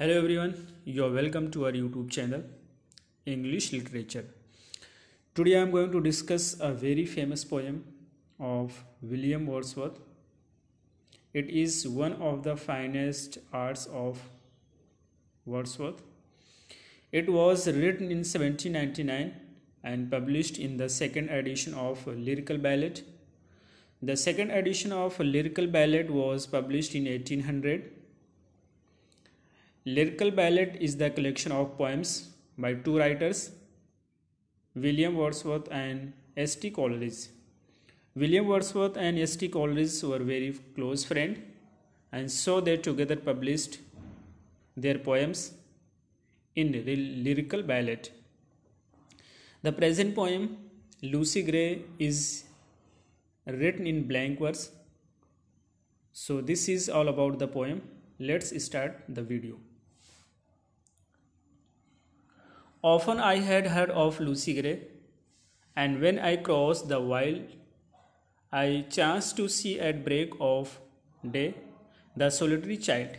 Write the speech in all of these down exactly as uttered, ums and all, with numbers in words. Hello everyone, you are welcome to our YouTube channel English literature. Today I am going to discuss a very famous poem of William Wordsworth. It is one of the finest arts of Wordsworth. It was written in seventeen ninety nine and published in the second edition of Lyrical Ballad. The second edition of Lyrical Ballad was published in eighteen hundred. Lyrical Ballad is the collection of poems by two writers, William Wordsworth and S. T. Coleridge. William Wordsworth and S. T. Coleridge were very close friends, and so they together published their poems in Lyrical Ballad. The present poem Lucy Gray is written in blank verse. So this is all about the poem. Let's start the video. Often I had heard of Lucy Gray, and when I crossed the wild, I chanced to see at break of day the solitary child.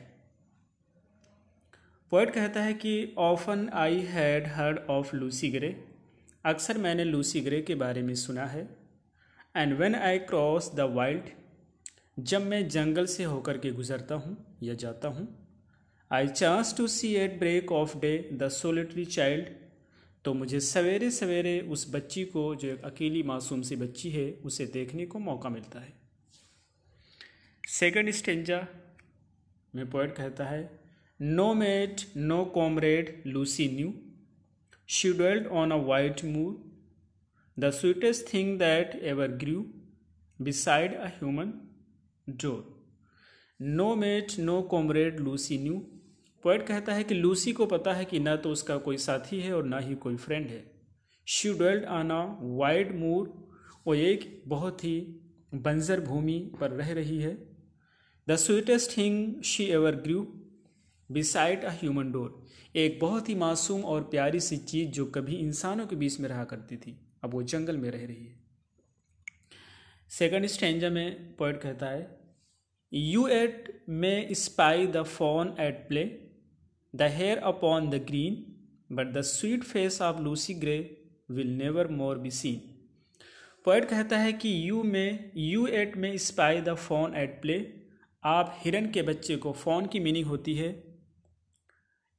Poet कहता है कि often I had heard of Lucy Gray. अक्सर मैंने Lucy Gray के बारे में सुना है. And when I cross the wild, जब मैं जंगल से होकर के गुजरता हूँ या जाता हूँ. I chance to see at break of day the solitary child, तो मुझे सवेरे सवेरे उस बच्ची को, जो एक अकेली मासूम सी बच्ची है, उसे देखने को मौका मिलता है. सेकंड स्टेंजा में पोएट कहता है, no mate no comrade Lucy knew, she dwelt on a white moor, the sweetest thing that ever grew beside a human door. No mate, no comrade, Lucy knew. Poet कहता है कि Lucy को पता है कि ना तो उसका कोई साथी है और ना ही कोई फ्रेंड है. she dwelt on a white moor, वो एक बहुत ही बंजर भूमि पर रह रही है. the sweetest thing she ever grew beside a human door, एक बहुत ही मासूम और प्यारी सी चीज़ जो कभी इंसानों के बीच में रहा करती थी, अब वो जंगल में रह रही है. सेकंड स्टेंजा में पोएट कहता है, you eight may spy the fawn at play, the hare upon the green, but the sweet face of Lucy Gray will never more be seen. Poet कहता है कि you may you eight may spy the fawn at play, आप हिरन के बच्चे को, fawn की meaning होती है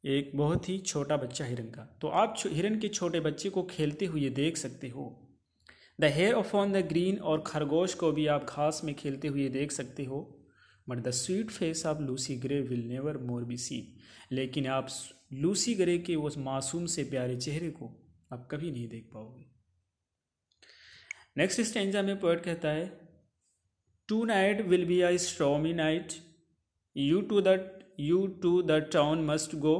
एक बहुत ही छोटा बच्चा हिरन का, तो आप हिरन के छोटे बच्चे को खेलते हुए देख सकते हो. The hare of on the green, और खरगोश को भी आप घास में खेलते हुए देख सकते हो. But the sweet face of Lucy Gray will never more be seen, लेकिन आप लूसी ग्रे के उस मासूम से प्यारे चेहरे को आप कभी नहीं देख पाओगे. नेक्स्ट स्टेंजा में पोएट कहता है, tonight will be a stormy night, you to the You to the town must go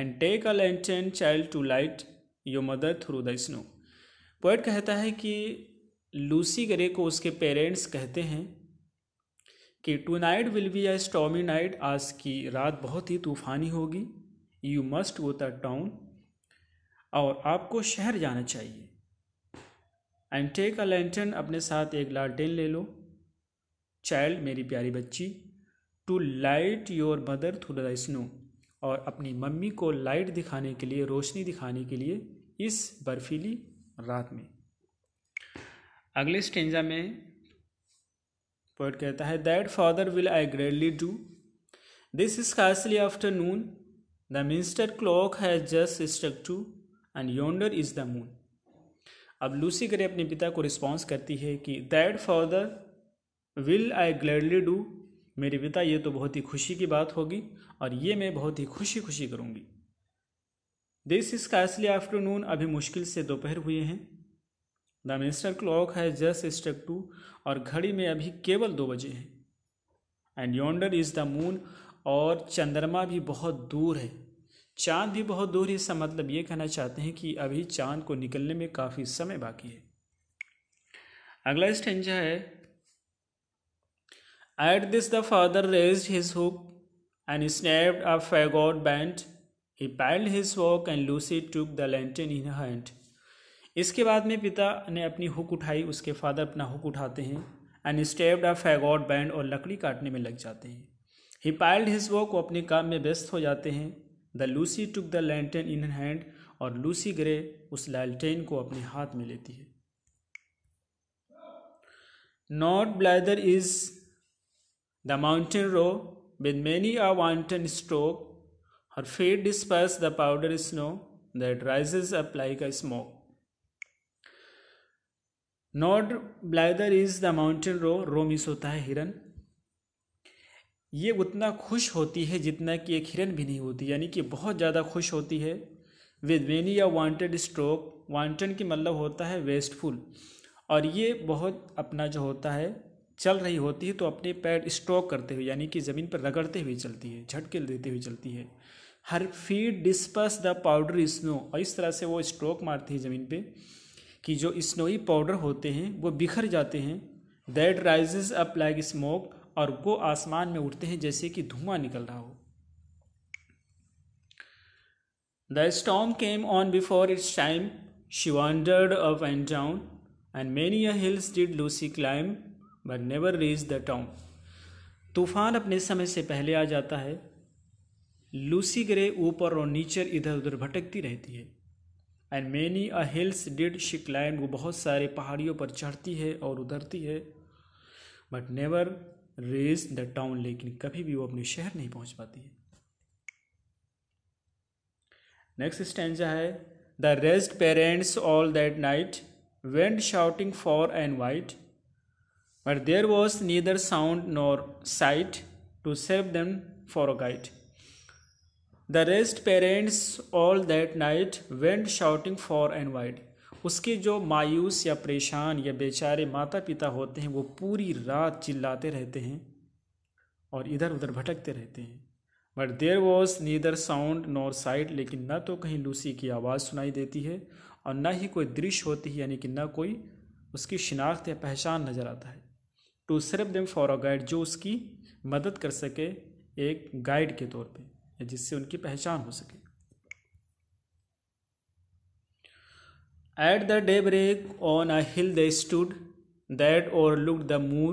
and take a lantern child to light your mother through the snow. Poet कहता है कि Lucy grey को उसके parents कहते हैं कि tonight will be a stormy night, आज की रात बहुत ही तूफानी होगी. You must go the town, और आपको शहर जाना चाहिए. एंड टेक अ लैंटर्न, अपने साथ एक लालटेन ले लो. चाइल्ड, मेरी प्यारी बच्ची, to light your mother through the snow, और अपनी मम्मी को लाइट दिखाने के लिए, रोशनी दिखाने के लिए इस बर्फीली रात में. अगले स्टेंजा में पोएट कहता है, that father will I gladly do, this is scarcely afternoon, the minister clock has just struck two and yonder is the moon. अब लूसी ग्रे अपने पिता को रिस्पॉन्स करती है कि that father will I gladly do, मेरे पिता ये तो बहुत ही खुशी की बात होगी और ये मैं बहुत ही खुशी खुशी करूँगी. दिस इज स्कार्सली आफ्टरनून, अभी मुश्किल से दोपहर हुए हैं. The minister clock has just struck two, और घड़ी में अभी केवल दो बजे हैं. And yonder is the moon, और चंद्रमा भी बहुत दूर है, चाँद भी बहुत दूर है. इसका मतलब ये कहना चाहते हैं कि अभी चाँद को निकलने में काफ़ी समय बाकी है. अगला स्टेंजा है, At this the father raised his hook and snapped a fagot band. He piled his fork and Lucy took the lantern in her hand. इसके बाद में पिता ने अपनी हुक उठाई, उसके फादर अपना हुक उठाते हैं. And stepped a faggot band, और लकड़ी काटने में लग जाते हैं. ही पाइल्ड हिज वर्क, वो अपने काम में व्यस्त हो जाते हैं। The Lucy took the lantern in hand, और लूसी ग्रे उस लैंटर्न को अपने हाथ में लेती है। Not blither is the mountain roe with many a wanton stroke, her feet disperse the powder snow that rises up like a smoke. Not blither is the mountain roe, roe मिस होता है हिरन, ये उतना खुश होती है जितना कि एक हिरन भी नहीं होती, यानी कि बहुत ज़्यादा खुश होती है। With many a wanted stroke, wanted की मतलब होता है वेस्टफुल, और ये बहुत अपना जो होता है चल रही होती है तो अपने पैर स्ट्रोक करते हुए यानी कि ज़मीन पर रगड़ते हुए चलती है, झटके देते हुए चलती है। Her feet disperse the powder snow, और इस तरह से वो स्ट्रोक मारती है ज़मीन पे कि जो स्नोई पाउडर होते हैं वो बिखर जाते हैं। That rises up like smoke, और वो आसमान में उठते हैं जैसे कि धुआं निकल रहा हो। The storm came on before its time, she wandered up and down, and many a hills did Lucy climb but never reach the town. तूफान अपने समय से पहले आ जाता है, लूसी ग्रे ऊपर और नीचे इधर उधर भटकती रहती है। And many a hills did she climb, वो बहुत सारे पहाड़ियों पर चढ़ती है और उतरती है। But never reach the town, लेकिन कभी भी वो अपने शहर नहीं पहुंच पाती है। नेक्स्ट स्टैंजा है the rest parents all that night went shouting for and white, but there was neither sound nor sight to save them for a guide. The rest parents all that night went shouting for and wide, उसके जो मायूस या परेशान या बेचारे माता पिता होते हैं वो पूरी रात चिल्लाते रहते हैं और इधर उधर भटकते रहते हैं। But there was neither sound nor sight, लेकिन ना तो कहीं लूसी की आवाज़ सुनाई देती है और ना ही कोई दृश्य होती है, यानी कि ना कोई उसकी शिनाख्त या पहचान नज़र आता है। To serve them for a guide, जो उसकी मदद कर सके एक गाइड के तौर पे या जिससे उनकी पहचान हो सके। At the daybreak on a hill they stood that overlooked the moor,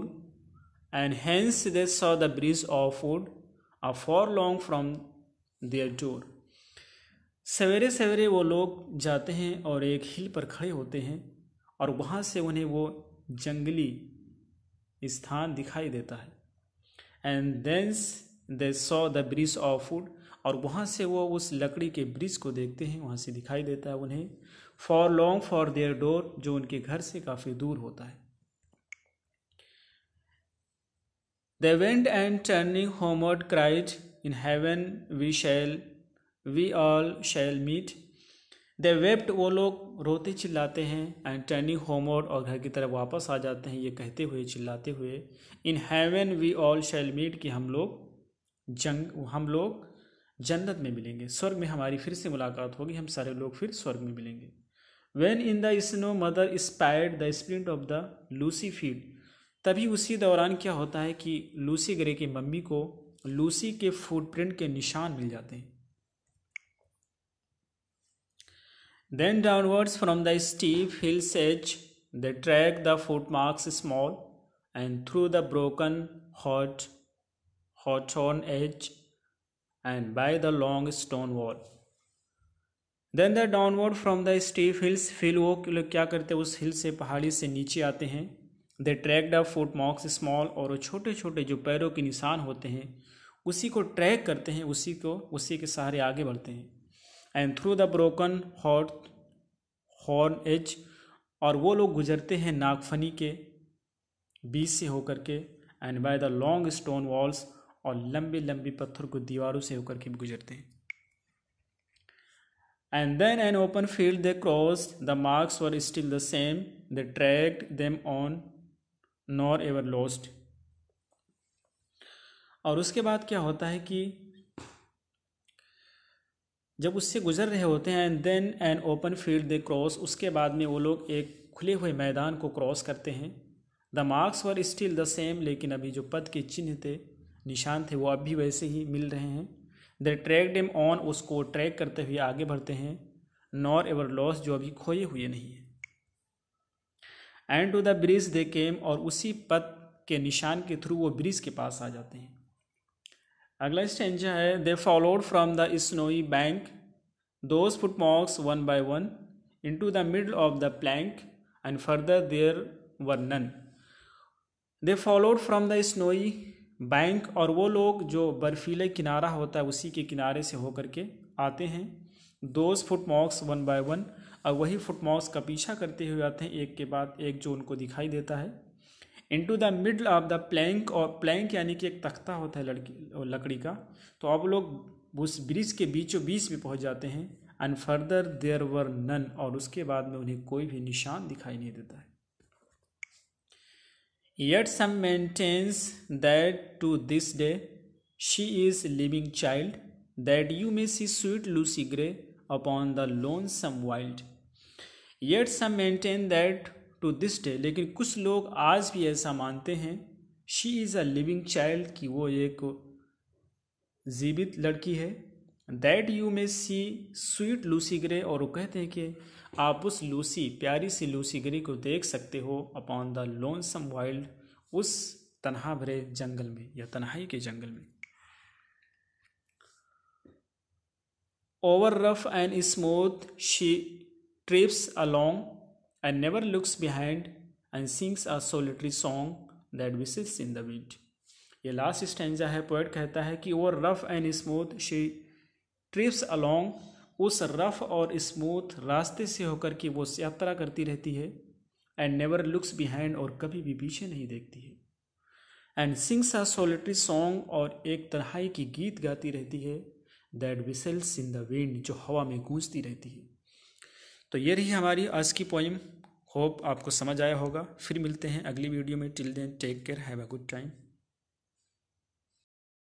and hence they saw the breeze of wood a furlong from their door. सवेरे सवेरे वो लोग जाते हैं और एक हिल पर खड़े होते हैं और वहाँ से उन्हें वो जंगली स्थान दिखाई देता है। And thence they saw the breeze of wood, और वहाँ से वो उस लकड़ी के ब्रिज को देखते हैं, वहाँ से दिखाई देता है उन्हें। For long for their door, जो उनके घर से काफ़ी दूर होता है। They went and turning homeward cried, in heaven we shall we all shall meet. They wept, वो लोग रोते चिल्लाते हैं। एंड टर्निंग होमवर्ड, और घर की तरफ वापस आ जाते हैं ये कहते हुए चिल्लाते हुए। In heaven we all shall meet, कि हम लोग जंग हम लोग जन्नत में मिलेंगे, स्वर्ग में हमारी फिर से मुलाकात होगी, हम सारे लोग फिर स्वर्ग में मिलेंगे। When in the snow mother spied the sprint of the Lucy feet, तभी उसी दौरान क्या होता है कि लूसी ग्रे की मम्मी को लूसी के फुटप्रिंट के निशान मिल जाते हैं। Then downwards from the steep hills edge the track the foot marks small, and through the broken hot hot on edge and by the long stone wall. Then the downward from the steep hills feel, वो लोग क्या करते हैं उस हिल से पहाड़ी से नीचे आते हैं। They tracked the footmarks small, और वो छोटे छोटे जो पैरों के निशान होते हैं उसी को ट्रैक करते हैं, उसी को उसी के सहारे आगे बढ़ते हैं। And through the broken hot horn edge, और वो लोग गुजरते हैं नागफनी के बीच से होकर के। And by the long stone walls, और लंबी लंबी पत्थर को दीवारों से होकर के गुजरते हैं। And then an open field they cross, the marks were still the same, they tracked them on nor ever lost. और उसके बाद क्या होता है कि जब उससे गुजर रहे होते हैं। And then an open field they cross, उसके बाद में वो लोग एक खुले हुए मैदान को क्रॉस करते हैं। The marks were still the same, लेकिन अभी जो पद के चिन्ह थे निशान थे वो अब भी वैसे ही मिल रहे हैं। द ट्रैक डेम ऑन, उसको ट्रैक करते हुए आगे बढ़ते हैं। नॉर एवर लॉस, जो अभी खोए हुए नहीं है। And to the bridge they came, और उसी पथ के निशान के थ्रू वो ब्रिज के पास आ जाते हैं। अगला स्टेंजा है they followed from the snowy bank those footmarks one by one into the middle of the plank and further there were none. They followed from the snowy bank, और वो लोग जो बर्फीले किनारा होता है उसी के किनारे से होकर के आते हैं। Those footmarks one by one, और वही फुटमार्क्स का पीछा करते हुए आते हैं एक के बाद एक जो उनको दिखाई देता है। Into the middle of the plank, और प्लैंक यानी कि एक तख्ता होता है लड़की लकड़ी का, तो अब लोग उस ब्रिज के बीचों बीच में पहुंच जाते हैं। And further there were none, और उसके बाद में उन्हें कोई भी निशान दिखाई नहीं देता है। Yet some maintains that to this day she is living child that you may see sweet Lucy Gray upon the lonesome wild. Yet some maintain that to this day, लेकिन कुछ लोग आज भी ऐसा मानते हैं। She is a living child, कि वो एक जीवित लड़की है। That you may see sweet Lucy Gray, और वो कहते हैं कि आप उस लूसी प्यारी सी लूसी ग्रे को देख सकते हो। अपॉन द लोनसम वाइल्ड, उस तन्हा भरे जंगल में या तन्हाई के जंगल में। Over rough and smooth she trips along and never looks behind and sings a solitary song that whistles in the wind। ये लास्ट स्टैंजा है। पोएट कहता है कि वो rough and smooth she trips along, उस रफ और smooth रास्ते से होकर के वो यात्रा करती रहती है। एंड नेवर लुक्स बिहाइंड, और कभी भी पीछे नहीं देखती है। And sings a solitary song, और एक तन्हाई की गीत गाती रहती है। That whistles in the wind, जो हवा में गूंजती रहती है। तो ये रही हमारी आज की पोइम। होप आपको समझ आया होगा। फिर मिलते हैं अगली वीडियो में। Till then take care, have a good time.